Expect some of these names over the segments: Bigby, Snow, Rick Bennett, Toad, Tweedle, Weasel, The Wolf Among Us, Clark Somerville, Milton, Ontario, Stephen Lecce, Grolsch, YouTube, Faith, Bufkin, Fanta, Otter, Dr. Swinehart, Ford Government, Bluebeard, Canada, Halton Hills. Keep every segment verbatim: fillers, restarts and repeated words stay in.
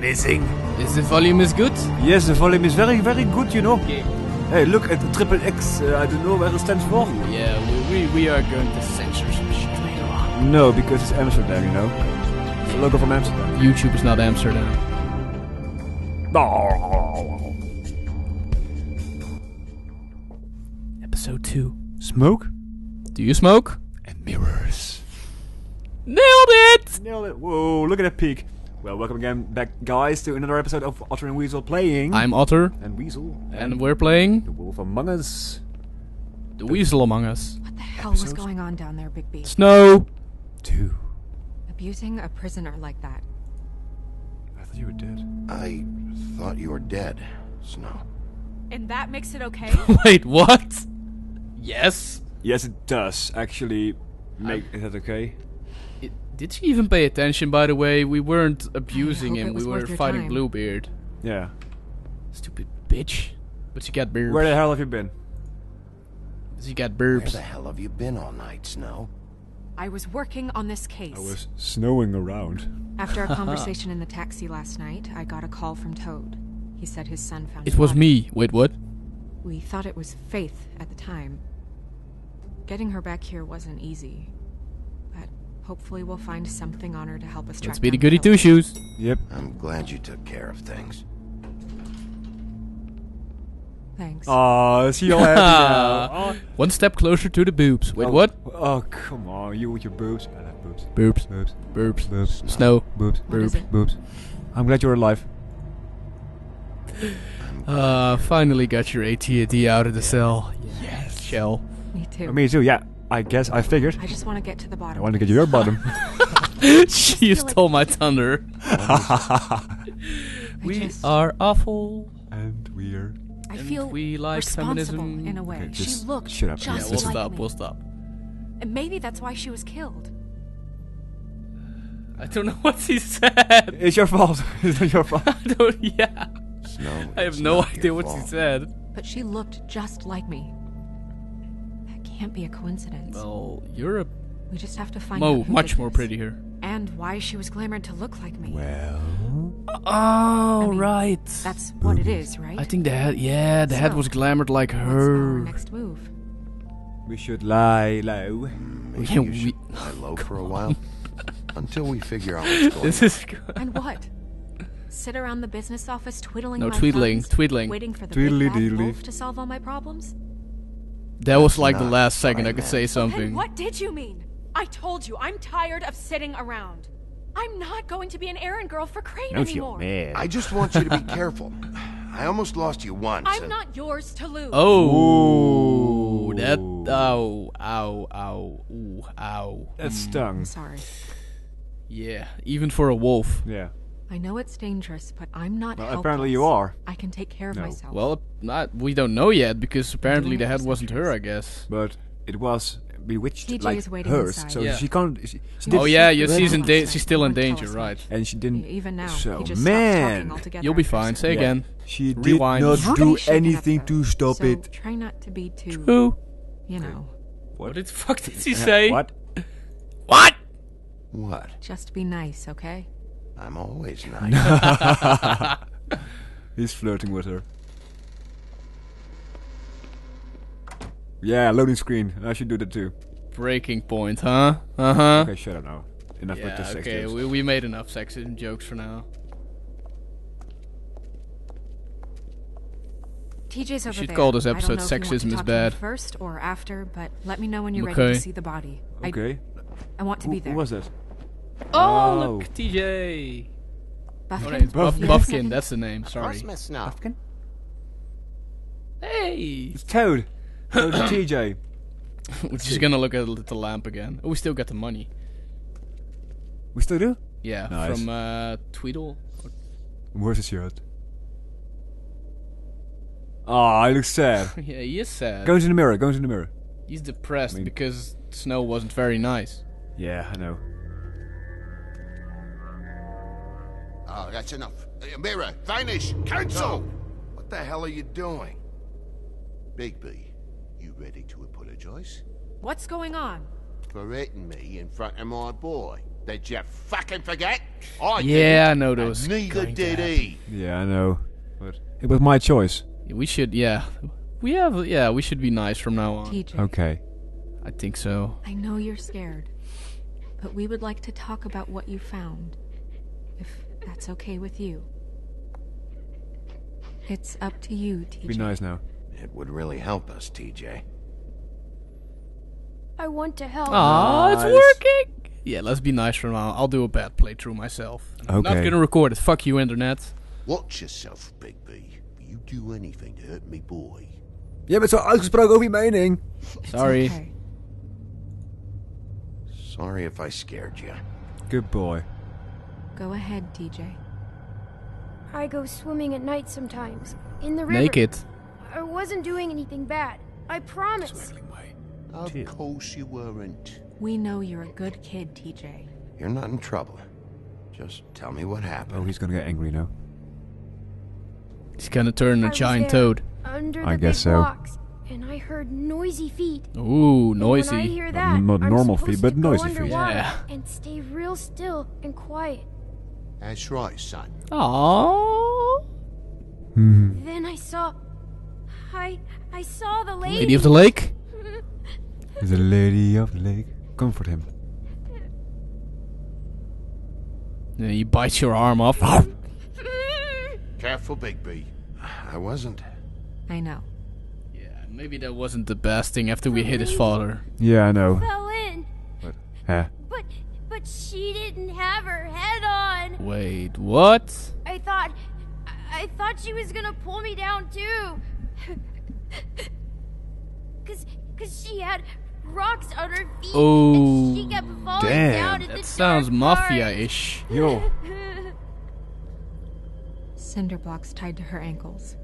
missing? Is the volume is good? Yes, the volume is very, very good, you know. Okay. Hey, look at the triple X. Uh, I don't know where it stands for. Yeah, we, we, we are going to censor some shit later on. No, because it's Amsterdam, you know. It's a logo from Amsterdam. YouTube is not Amsterdam. Oh. Episode two. Smoke? Do you smoke? And mirrors. Nailed it! Nailed it. Whoa, look at that peak. Well, welcome again back, guys, to another episode of Otter and Weasel Playing. I'm Otter. And Weasel. And, and we're playing... The Wolf Among Us. The, the Weasel Among Us. What the hell episodes? was going on down there, Bigby? Snow! Two. Abusing a prisoner like that. I thought you were dead. I thought you were dead, Snow. And that makes it okay? Wait, what? Yes? Yes, it does. Actually, make I'm... it okay. Did she even pay attention, by the way? We weren't abusing him, we were fighting time. Bluebeard. Yeah. Stupid bitch. But she got burps. Where the hell have you been? She got burps. Where the hell have you been all night, Snow? I was working on this case. I was snowing around. After our conversation in the taxi last night, I got a call from Toad. He said his son found It was Otter. me. Wait, what? We thought it was Faith at the time. Getting her back here wasn't easy. Hopefully we'll find something on her to help us track down. Let's be the goody two-shoes. Yep. I'm glad you took care of things. Thanks. Aww, she all happy now. One step closer to the boobs. Wait, oh, what? Oh, come on. You with your boobs. I love boobs. Boobs. Boobs. Boobs. Boobs. Snow. Boobs. Boobs. Boobs. I'm glad you're alive. Uh, finally got your A T A T out of the cell. Yes. yes. Shell. Me too. Oh, me too, yeah. I guess I figured. I just want to get to the bottom. I want to get to your bottom. She stole my thunder. We are awful and weird. I feel and we like responsible feminism. in a way. Okay, she looked shut up. just yeah, we'll like stop, me. We'll stop. And maybe that's why she was killed. I don't know what she said. It's your fault. It's not your fault. I don't. Yeah. No, I have no idea what fault. she said. But she looked just like me. Can't be a coincidence. Well, you're a... We just have to find Mo, out much more pretty here. And why she was glamored to look like me. Well... Oh, I mean, right. That's what it is, right? I think the head... Yeah, the so, head was glamored like her. What's our next move? We should lie low. Maybe yeah, we should lie low for a while. Until we figure out what's going this on. Is and what? Sit around the business office twiddling no, my tweedling, thumbs, tweedling. waiting for the Tweedly big bad wolf to solve all my problems? That was like the last second I could say something. Okay, what did you mean? I told you, I'm tired of sitting around. I'm not going to be an errand girl for Crane anymore. Mad. I just want you to be careful. I almost lost you once. I'm and... not yours to lose. Oh, Ooh. that ow, ow, ow, ooh, ow. That stung. I'm sorry. Yeah, even for a wolf. Yeah. I know it's dangerous, but I'm not well, helpless. Apparently you are. I can take care of no. myself. Well, not we don't know yet, because apparently the head wasn't her, I guess. But it was bewitched D J like is waiting hers, inside. so yeah. she can't... She, she oh yeah, she she's, in da she's still in danger, right. And she didn't... Even now, so, he just man! You'll be fine, say yeah. again. She did Rewind. not do anything to stop so it. try not to be too... True. You know. What, what the fuck did she say? What? What? What? Just be nice, okay? I'm always nice. He's flirting with her. Yeah, loading screen. I should do that too. Breaking point, huh? Uh huh. Okay, shut up now. Enough yeah, with the sex. Okay, we, we made enough sexism jokes for now. T J's over there. You should call this episode "Sexism is Bad." First or after, but let me know when you're okay. ready to see the body. Okay. I, I want to who, be there. Who was that? Oh, oh, look, T J! Bufkin. Oh, Bufkin. Bufkin, that's the name, sorry. Bufkin? Hey! It's Toad! Toad and T J! We're just gonna look at the lamp again. Oh, we still got the money. We still do? Yeah, nice. From uh, Tweedle. Where's his shirt? Aw, oh, he looks sad. Yeah, he is sad. Go into the mirror, go into the mirror. He's depressed I mean, because Snow wasn't very nice. Yeah, I know. Oh, that's enough. Uh, mirror, vanish, cancel! No. What the hell are you doing? Bigby, you ready to apologize? What's going on? For hitting me in front of my boy. Did you fucking forget? I yeah, didn't, I know those. Neither did he. Yeah, I know. But it was my choice. We should, yeah. We have, yeah, we should be nice from now on. T J. Okay. I think so. I know you're scared, but we would like to talk about what you found, if that's okay with you. It's up to you, T J. Be nice now. It would really help us, T J. I want to help. Aw, nice. It's working! Yeah, let's be nice from now on. I'll do a bad playthrough myself. Okay. I'm not gonna record it. Fuck you, internet. Watch yourself, Bigby. You do anything to hurt me, boy. Je bent zo uitgesproken over je mening. Sorry. Okay. Sorry if I scared you. Good boy. Go ahead, T J. I go swimming at night sometimes. In the river. Naked. I wasn't doing anything bad. I promise. Of course you weren't. We know you're a good kid, T J. You're not in trouble. Just tell me what happened. Oh, he's gonna get angry now. He's gonna turn a giant toad. Under I the guess so. Box, and I heard noisy feet. Ooh, noisy. When I hear that, not normal feet, but noisy feet. Yeah. And stay real still and quiet. That's right, son. Aww. Hmm. Then I saw. I I saw the lady. Lady of the lake. The lady of the lake. Comfort him. Yeah, he bites your arm off. Careful, Bigby. I wasn't. I know. Yeah, maybe that wasn't the best thing after we hit his father. Yeah, I know. Fell in. What? Huh? But, but she didn't have her head on. Wait, what? I thought, I thought she was gonna pull me down too. cause, cause she had rocks on her feet. Oh, and she kept falling down. That sounds mafia-ish. Yo. Cinder blocks tied to her ankles.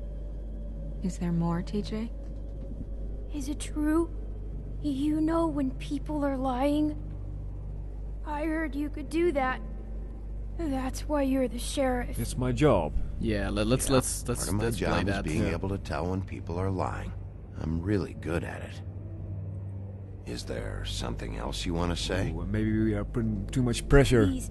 Is there more, T J? Is it true? You know when people are lying? I heard you could do that. That's why you're the sheriff. It's my job. Yeah, let, let's, yeah. let's let's let's. Part of my job play that. Is being yeah. able to tell when people are lying. I'm really good at it. Is there something else you want to say? Ooh, maybe we are putting too much pressure. Please.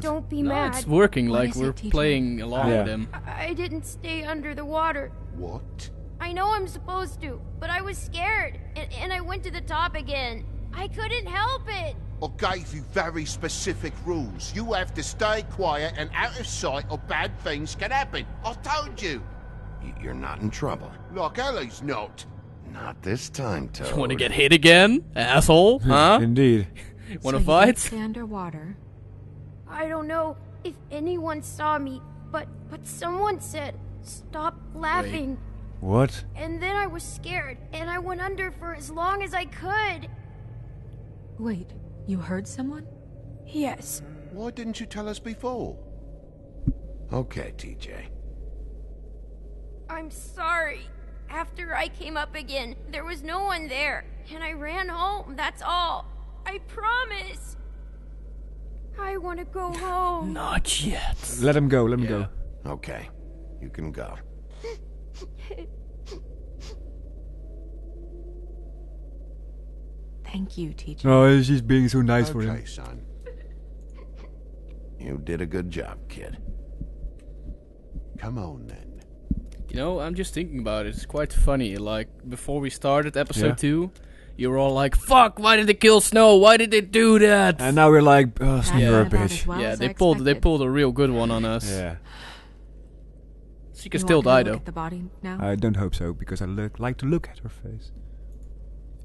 Don't be no, mad. It's working like we're it, playing along yeah. with him. I didn't stay under the water. What? I know I'm supposed to, but I was scared, and, and I went to the top again. I couldn't help it. I gave you very specific rules. You have to stay quiet and out of sight or bad things can happen. I told you. You're not in trouble. Like Ellie's not. Not this time, Toad. You want to get hit again, asshole? Huh? Indeed. Want to so fight? Stay underwater. I don't know if anyone saw me, but but someone said, "Stop laughing." Wait. What? And then I was scared, and I went under for as long as I could. Wait, you heard someone? Yes. Why didn't you tell us before? Okay, T J. I'm sorry. After I came up again, there was no one there, and I ran home, that's all. I promise. I want to go home. Not yet. Let him go, let him yeah. go. Okay, you can go. Thank you, teacher. Oh, she's being so nice okay, for him. Son. You did a good job, kid. Come on, then. You know, I'm just thinking about it. It's quite funny. Like, before we started episode yeah. two... You were all like, fuck, why did they kill Snow? Why did they do that? And now we're like, oh, Snow, you're a bitch. Well yeah, they pulled, they pulled a real good one on us. Yeah. She can you still die, though. The body now? I don't hope so, because I look, like to look at her face.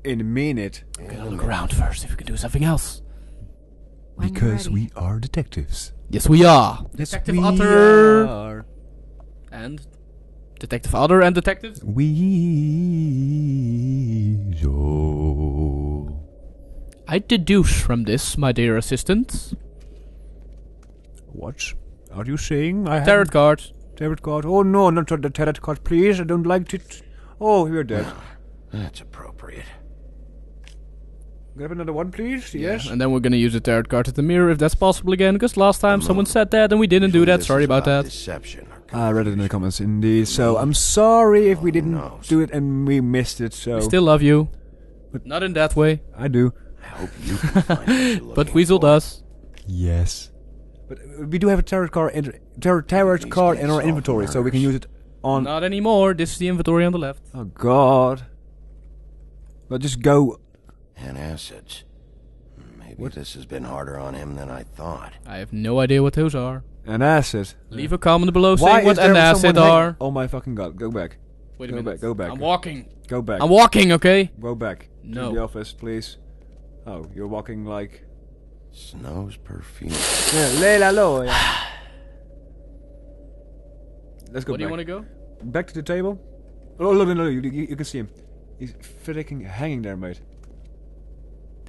In a minute. We're gonna look around first if we can do something else. When because we are detectives. Yes, we are. Yes, Detective we Otter. Are. And? Detective Otter and Detective Weasel. I deduce from this, my dear assistant. What are you saying? I tarot card. Tarot card. Oh no, not the tarot card, please. I don't like it. Oh, you're dead. That's appropriate. Grab another one, please. Yeah. Yes. And then we're gonna use the tarot card at the mirror if that's possible again, because last time someone said that and we didn't do that. Sorry about that. Deception. I read it in the comments, indeed. So I'm sorry if we didn't do it and we missed it. So we still love you, but not in that way. I do. I hope you can find what you're looking for. But Weasel does. Yes. But we do have a tarot card in, tarot, tarot card in our inventory, so we can use it on... Not anymore. This is the inventory on the left. Oh, God. But just go... And acids. Maybe what? This has been harder on him than I thought. I have no idea what those are. An acid. Leave a comment below Why saying what an acid are. Oh my fucking god, go back. Wait a go minute. Back, go back. I'm walking. Go back. I'm walking, okay? Go back. No. To the office, please. Oh, you're walking like... Snow's perfume. Yeah, let's go Where back. Where do you want to go? Back to the table. Oh, no, no, no, you, you, you can see him. He's freaking hanging there, mate.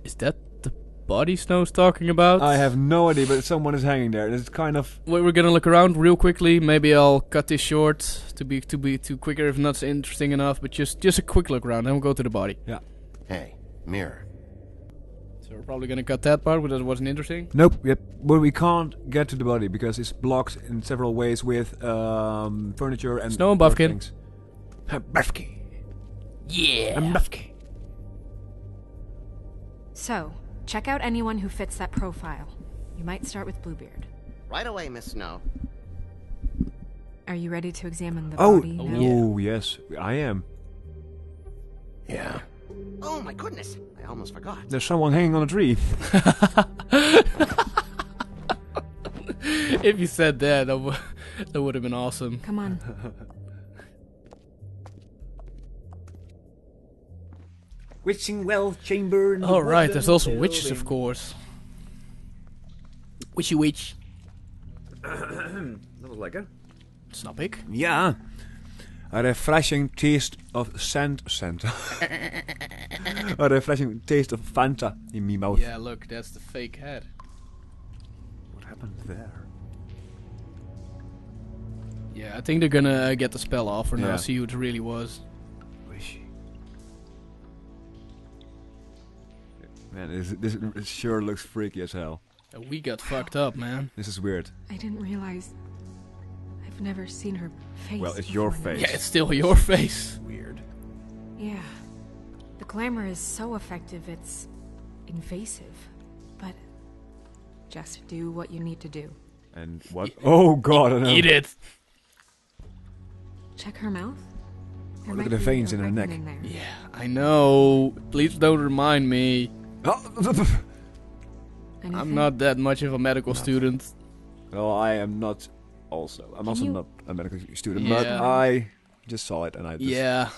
Is that... body Snow's talking about? I have no idea, but someone is hanging there. It's kind of... Wait, we're gonna look around real quickly. Maybe I'll cut this short to be to be too quicker if not interesting enough, but just just a quick look around, then we'll go to the body. Yeah. Hey, mirror. So we're probably gonna cut that part because it wasn't interesting? Nope, yep. But we can't get to the body because it's blocked in several ways with um, furniture and... Snow and Bufkin. Bufkin. Yeah. Bufkin. So... check out anyone who fits that profile. You might start with Bluebeard. Right away, Miss Snow. Are you ready to examine the oh, body? Oh, now? oh yes, I am. Yeah. Oh my goodness, I almost forgot. There's someone hanging on a tree. If you said that, that, w that would have been awesome. Come on. Witching well chamber. Oh right, there's also witches, of course. Witchy witch. That was lekker. Snap ik. Ja. A refreshing taste of scent. Scent. A refreshing taste of Fanta in my mouth. Yeah, look, that's the fake head. What happened there? Yeah, I think they're gonna get the spell off or yeah. now see who it really was. Man, this, this it sure looks freaky as hell. We got wow. fucked up, man. This is weird. I didn't realize... I've never seen her face Well, it's before. your face. Yeah, it's still your face. Weird. Yeah. The glamour is so effective, it's... invasive. But... just do what you need to do. And what? E oh, God, I know. Eat it! Check her mouth? Or look at the veins in her neck. In yeah, I know. Please don't remind me. I'm not that much of a medical Nothing. student. Well, I am not also. I'm Can also not a medical student, yeah. but I just saw it and I just... Yeah.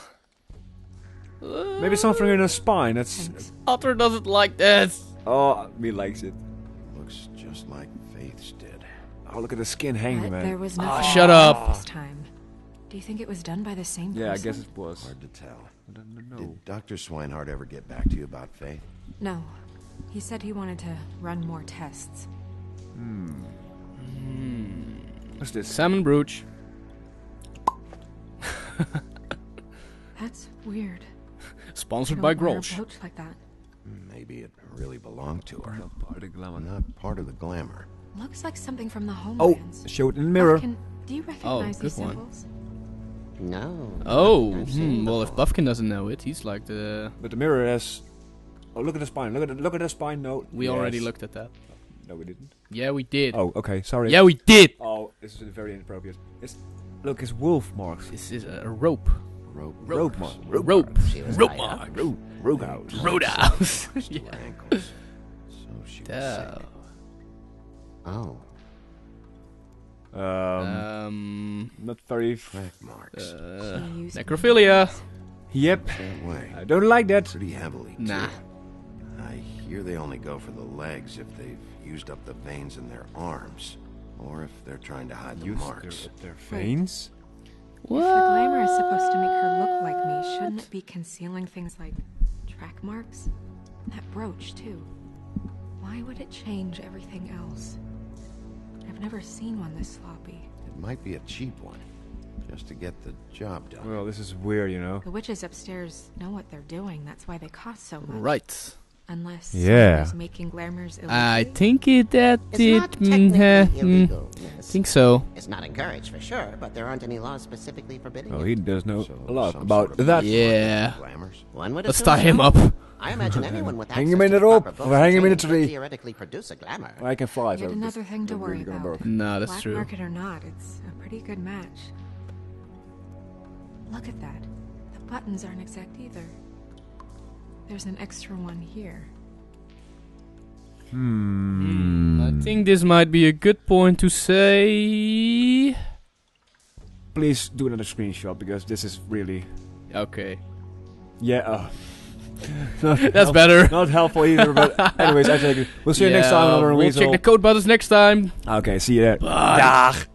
Maybe something in her spine. That's... Thanks. Otter doesn't like that. Oh, he likes it. Looks just like Faith's did. Oh, look at the skin hanging, man. There was oh, shut up. This time. Do you think it was done by the same person? Yeah, I guess it was. Hard to tell. I don't know. Did Doctor Swinehart ever get back to you about Faith? No. He said he wanted to run more tests. Hmm. Mm. What's this? Salmon brooch. That's weird. Sponsored by Grolsch. Brooch like that. Maybe it really belonged to her. Not part of the glamour. Not part of the glamour. Looks like something from the homelands. Oh, show it in the mirror. Bufkin, do you recognize oh, these one. symbols? No. Oh, hmm. well, if Bufkin doesn't know it, he's like the. But the mirror has. Oh, look at the spine. Look at the, look at the spine. No. We yes. already looked at that. No, we didn't. Yeah, we did. Oh, okay. Sorry. Yeah, we did. Oh, this is very inappropriate. It's look, it's wolf marks. This is a rope. Rope. Rope. Rope. Rope. Rope. Rope. Mark. Rope. Rope. Roadhouse. Roadhouse. Yeah. Ankles. So she was sick. Oh. Um, um, not very flag marks. Uh, necrophilia. Yep. I don't like that. Pretty heavily. Nah. Too. I hear they only go for the legs if they've used up the veins in their arms, or if they're trying to hide the Use marks. Their, their veins. What? If the glamour is supposed to make her look like me, shouldn't it be concealing things like track marks? That brooch too. Why would it change everything else? I've never seen one this sloppy. It might be a cheap one, just to get the job done. Well, this is weird, you know. The witches upstairs know what they're doing. That's why they cost so much. Right. Unless yeah. making glamours illegal. I think it that it's it. Not technically mm, illegal, yes. I think so. It's not encouraged for sure, but there aren't any laws specifically forbidding. Oh, well, he does know so a lot about sort of that. Yeah. Glamours. One would Let's tie him up. I imagine anyone with access to the proper vocals can theoretically produce a glamour. I can fly. Yet another thing to worry about. No, that's true. Black market or not, it's a pretty good match. Look at that. The buttons aren't exact either. There's an extra one here. Hmm. I think this might be a good point to say. Please do another screenshot because this is really. Okay. Yeah. Uh, that's helpful, better. Not helpful either. But anyways, I take it. We'll see you yeah, next time on We'll Weasel. Check the code buttons next time. Okay. See you there. Dag.